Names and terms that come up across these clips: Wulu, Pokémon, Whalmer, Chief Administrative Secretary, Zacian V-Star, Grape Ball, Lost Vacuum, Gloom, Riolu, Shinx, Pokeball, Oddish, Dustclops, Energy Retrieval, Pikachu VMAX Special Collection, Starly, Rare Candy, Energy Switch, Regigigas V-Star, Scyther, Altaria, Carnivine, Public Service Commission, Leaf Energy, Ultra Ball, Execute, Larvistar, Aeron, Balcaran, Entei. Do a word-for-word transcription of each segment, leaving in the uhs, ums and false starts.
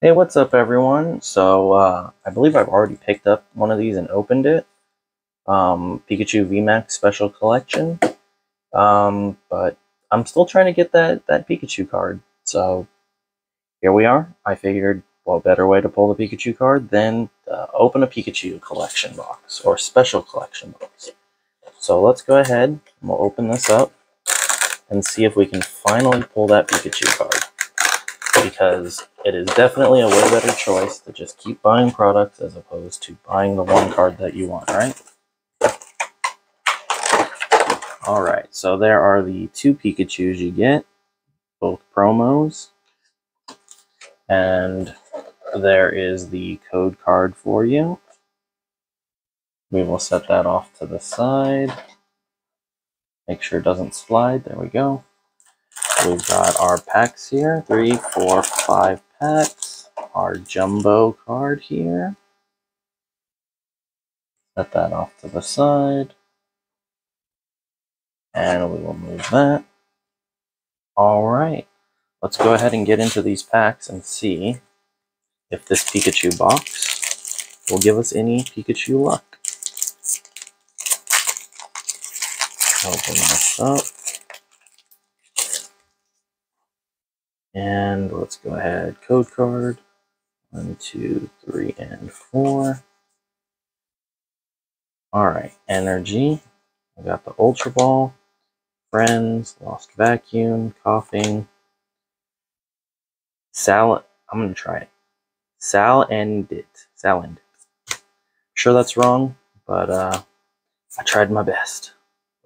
Hey, what's up everyone? So, uh, I believe I've already picked up one of these and opened it. Um, Pikachu V MAX Special Collection. Um, but I'm still trying to get that, that Pikachu card. So, here we are. I figured, well, better way to pull the Pikachu card than uh, open a Pikachu collection box, or special collection box. So let's go ahead and we'll open this up and see if we can finally pull that Pikachu card. Because it is definitely a way better choice to just keep buying products as opposed to buying the one card that you want, right? Alright, so there are the two Pikachus you get, both promos, and there is the code card for you. We will set that off to the side, make sure it doesn't slide, there we go. We've got our packs here, three, four, five packs, our jumbo card here, set that off to the side, and we will move that. Alright, let's go ahead and get into these packs and see if this Pikachu box will give us any Pikachu luck. Open this up. And let's go ahead, code card, one, two, three, and four. Alright, energy, we got the Ultra Ball, Friends, Lost Vacuum, Coughing, Sal, I'm going to try it, Salendit, Salendit. Sure that's wrong, but uh, I tried my best.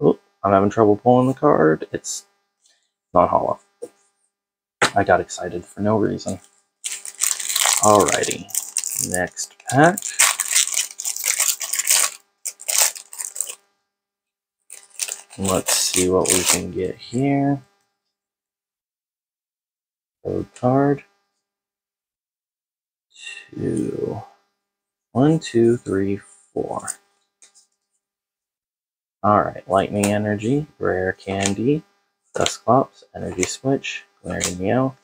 Oop, I'm having trouble pulling the card, it's not hollow. I got excited for no reason. Alrighty, next pack. Let's see what we can get here. Code card. Two. One, two, three, four. Alright, Lightning Energy, Rare Candy, Dustclops, Energy Switch, Larvistar,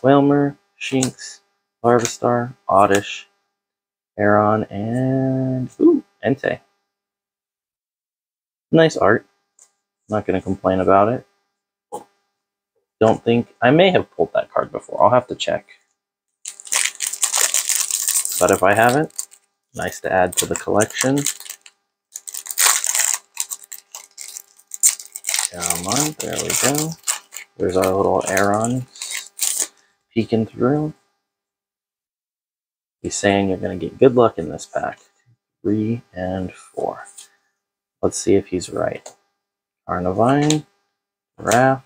Whalmer, Shinx, Larvistar, Oddish, Aeron, and ooh, Entei. Nice art. Not gonna complain about it. Don't think I may have pulled that card before. I'll have to check. But if I haven't, nice to add to the collection. Come on, there we go. There's our little Aeron peeking through. He's saying you're going to get good luck in this pack. Three and four. Let's see if he's right. Carnivine, Raph,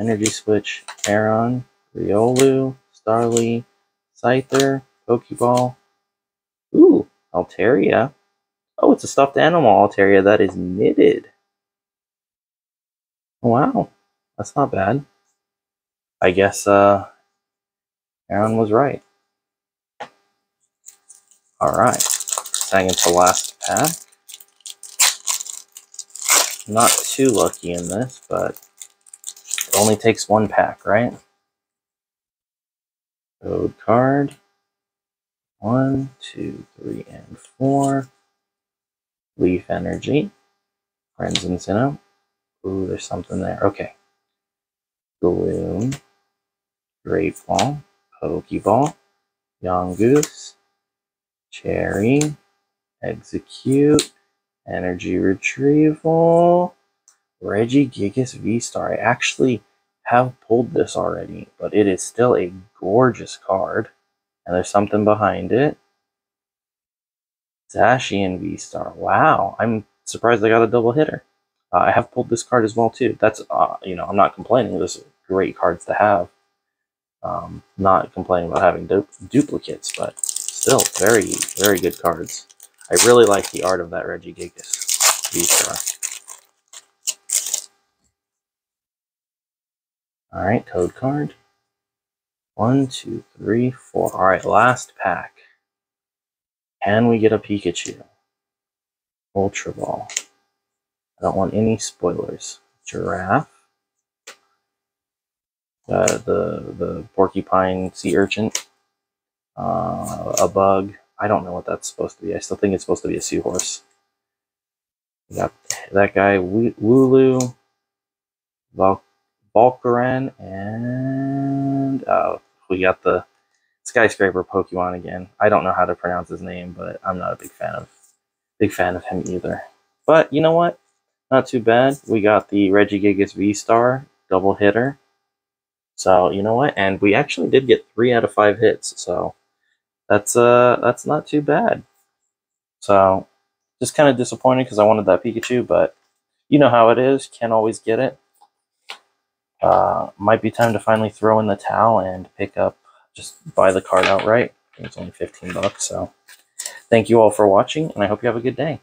Energy Switch, Aeron, Riolu, Starly, Scyther, Pokeball. Ooh, Altaria. Oh, it's a stuffed animal Altaria that is knitted. Wow. That's not bad. I guess uh, Aeron was right. Alright, second to last pack. Not too lucky in this, but it only takes one pack, right? Code card. One, two, three, and four. Leaf Energy. Friends and Sinnoh. Ooh, there's something there. Okay. Gloom, Grape Ball, Pokeball, Young Goose, Cherry, Execute, Energy Retrieval, Regigigas V-Star. I actually have pulled this already, but it is still a gorgeous card. And there's something behind it. Zacian V-Star. Wow, I'm surprised I got a double hitter. Uh, I have pulled this card as well too. That's uh, you know, I'm not complaining. Those are great cards to have. Um, not complaining about having du duplicates, but still very, very good cards. I really like the art of that Regigigas V-Star. All right, code card. One, two, three, four. All right, last pack. Can we get a Pikachu? Ultra Ball. I don't want any spoilers. Giraffe. Uh, the the porcupine sea urchin. uh, a bug. I don't know what that's supposed to be. I still think it's supposed to be a seahorse. We got that guy, Wulu, Bal Balcaran, and uh, we got the skyscraper Pokemon again. I don't know how to pronounce his name, but I'm not a big fan of big fan of him either. But you know what? Not too bad. We got the Regigigas V-Star double hitter. So you know what? And we actually did get three out of five hits. So that's uh that's not too bad. So just kind of disappointed because I wanted that Pikachu, but you know how it is. Can't always get it. Uh, might be time to finally throw in the towel and pick up. Just buy the card outright. It's only fifteen bucks. So thank you all for watching, and I hope you have a good day.